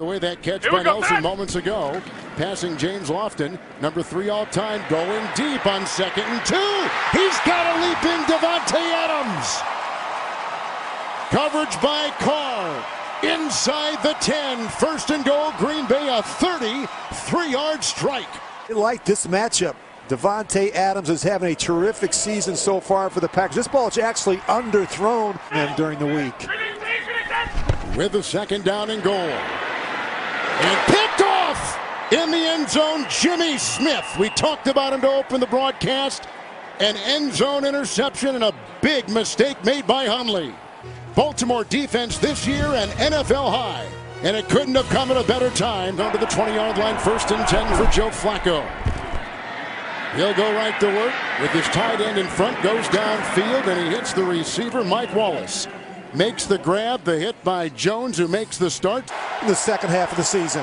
The way that catch by Nelson moments ago, passing James Lofton, number 3 all time, going deep on 2nd and 2. He's got a leap in Davante Adams. Coverage by Carr. Inside the 10, 1st and goal, Green Bay, a 33-yard strike. I like this matchup. Davante Adams is having a terrific season so far for the Packers. This ball is actually underthrown during the week. With the 2nd down and goal. And picked off in the end zone, Jimmy Smith. We talked about him to open the broadcast. An end zone interception and a big mistake made by Hundley. Baltimore defense this year an NFL high. And it couldn't have come at a better time. Down to the 20-yard line, 1st and 10 for Joe Flacco. He'll go right to work with his tight end in front, goes downfield, and he hits the receiver, Mike Wallace. Makes the grab, the hit by Jones, who makes the start. In the 2nd half of the season.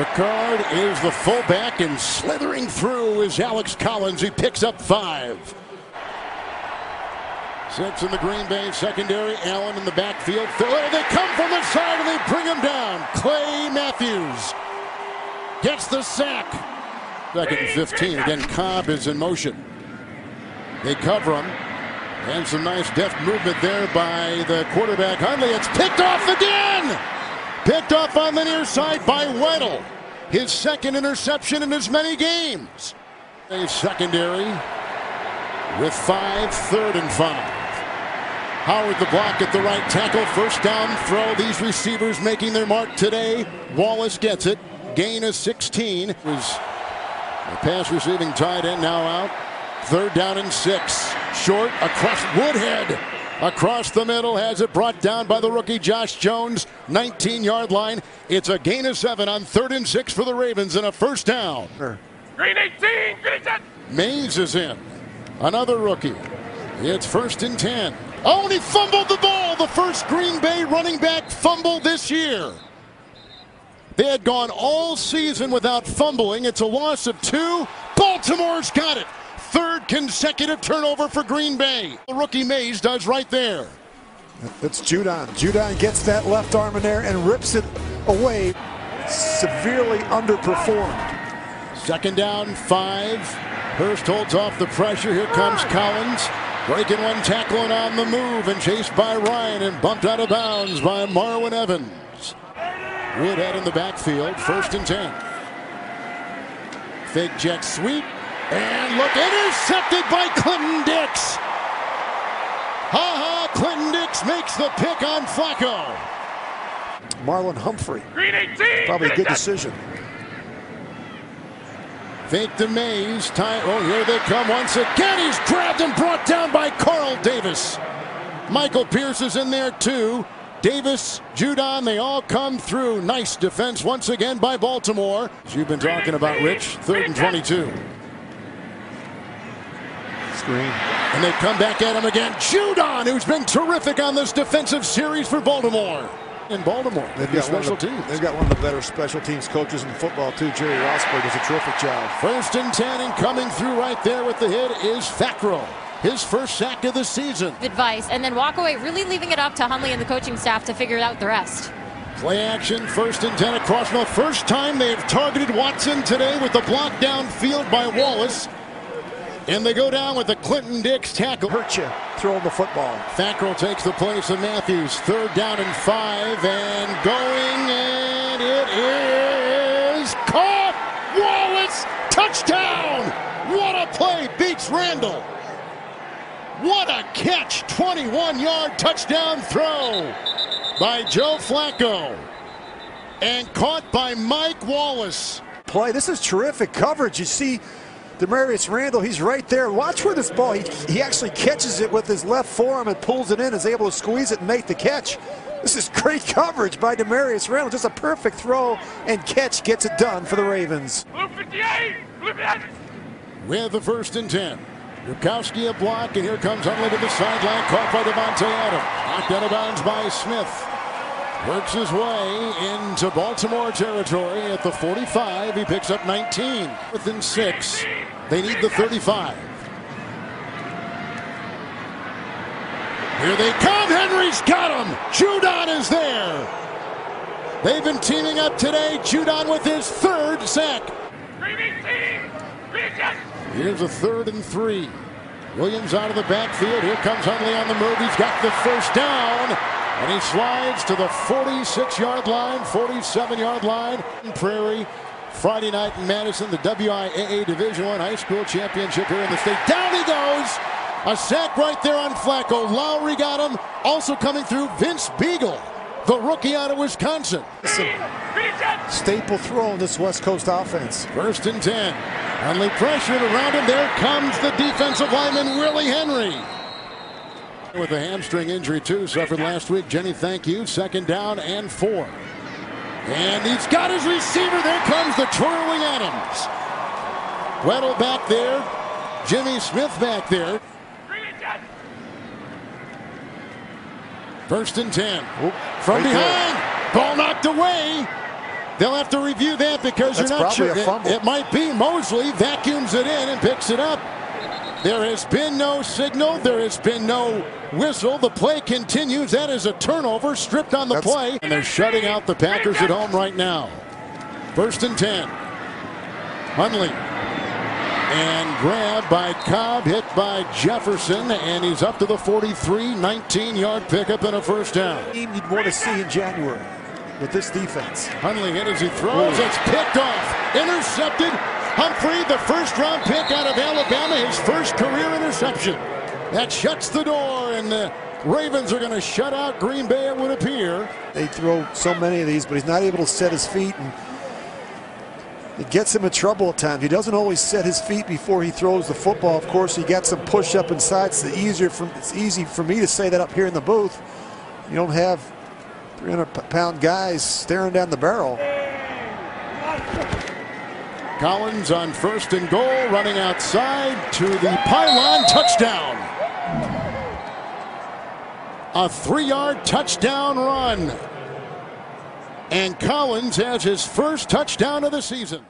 Ricard is the fullback, and slithering through is Alex Collins. He picks up 5. 6 in the Green Bay secondary. Allen in the backfield. They come from the side, and they bring him down. Clay Matthews gets the sack. 2nd and 15. Again, Cobb is in motion. They cover him. And some nice deft movement there by the quarterback, Hundley. It's picked off again! Picked off on the near side by Weddle. His 2nd interception in as many games. A secondary with 5, 3rd and 5. Howard the block at the right tackle. 1st down throw. These receivers making their mark today. Wallace gets it. Gain of 16. It was a pass receiving tight end now out. 3rd down and 6. Short across Woodhead. Across the middle, has it brought down by the rookie Josh Jones. 19-yard line. It's a gain of 7 on 3rd and 6 for the Ravens and a 1st down. Green 18. Mays is in. Another rookie. It's 1st and 10. Oh, and he fumbled the ball. The first Green Bay running back fumble this year. They had gone all season without fumbling. It's a loss of 2. Baltimore's got it. 3rd consecutive turnover for Green Bay. The rookie Mays does right there. That's Judon. Judon gets that left arm in there and rips it away. Severely underperformed. 2nd down, 5. Hurst holds off the pressure. Here comes Collins. Breaking one tackle and on the move and chased by Ryan and bumped out of bounds by Marwin Evans. Woodhead in the backfield. 1st and 10. Fake jet sweep. And look, intercepted by Clinton-Dix. Clinton-Dix makes the pick on Flacco. Marlon Humphrey. Green 18. Probably a good decision. Fake to Mays. Oh, here they come once again. He's grabbed and brought down by Carl Davis. Michael Pierce is in there too. Davis, Judon, they all come through. Nice defense once again by Baltimore. As you've been talking about, Rich, 3rd and 22. Green. And they come back at him again. Judon, who's been terrific on this defensive series for Baltimore. In Baltimore, they've got special teams. They've got one of the better special teams coaches in football, too. Jerry Rosburg does a terrific job. 1st and 10, and coming through right there with the hit is Fackrell. His 1st sack of the season. Advice, and then walk away, really leaving it up to Hundley and the coaching staff to figure out the rest. Play action, 1st and 10 across. The first time they have targeted Watson today with the block downfield by Wallace. And they go down with a Clinton-Dix tackle. Hurt you throwing the football. Fackrell takes the place of Matthews. 3rd down and 5 and going, and it is caught. Wallace, touchdown! What a play, beats Randall. What a catch, 21-yard touchdown throw by Joe Flacco. And caught by Mike Wallace. Play, this is terrific coverage. You see Damarious Randall, he's right there. Watch where this ball, he actually catches it with his left forearm and pulls it in, is able to squeeze it and make the catch. This is great coverage by Damarious Randall. Just a perfect throw and catch, gets it done for the Ravens. With the 1st and 10. Yurkowski a block, and here comes Hundley to the sideline, caught by Davante Adams. Knocked out of bounds by Smith. Works his way into Baltimore territory at the 45. He picks up 19. 4th and 6. They need the 35. Here they come. Henry's got him. Judon is there. They've been teaming up today. Judon with his third sack. Here's a 3rd and 3. Williams out of the backfield. Here comes Hundley on the move. He's got the first down. And he slides to the 46-yard line, 47-yard line. Prairie, Friday night in Madison, the WIAA Division I High School Championship here in the state. Down he goes! A sack right there on Flacco. Lowry got him. Also coming through, Vince Beagle, the rookie out of Wisconsin. Staple throw in this West Coast offense. 1st and 10. Hundley pressured around him. There comes the defensive lineman, Willie Henry. With a hamstring injury, too, suffered last week. Jenny, thank you. 2nd down and 4. And he's got his receiver. There comes the twirling Adams. Weddle back there. Jimmy Smith back there. 1st and 10. From behind. Ball knocked away. They'll have to review that because you're not sure. It might be. Mosley vacuums it in and picks it up. There has been no signal. There has been no whistle. The play continues. That is a turnover stripped on the play. And they're shutting out the Packers at home right now. 1st and 10. Hundley. And grabbed by Cobb, hit by Jefferson, and he's up to the 43, 19-yard pickup and a first down. Team you'd want to see in January with this defense. Hundley hit as he throws. It's picked off. Intercepted. Humphrey, the first-round pick out of Alabama, his first career interception. That shuts the door, and the Ravens are going to shut out Green Bay, it would appear. They throw so many of these, but he's not able to set his feet, and it gets him in trouble at times. He doesn't always set his feet before he throws the football. Of course, he got some push up inside. It's easy for me to say that up here in the booth. You don't have 300-pound guys staring down the barrel. Collins on 1st and goal, running outside to the pylon, touchdown. A 3-yard touchdown run. And Collins has his first touchdown of the season.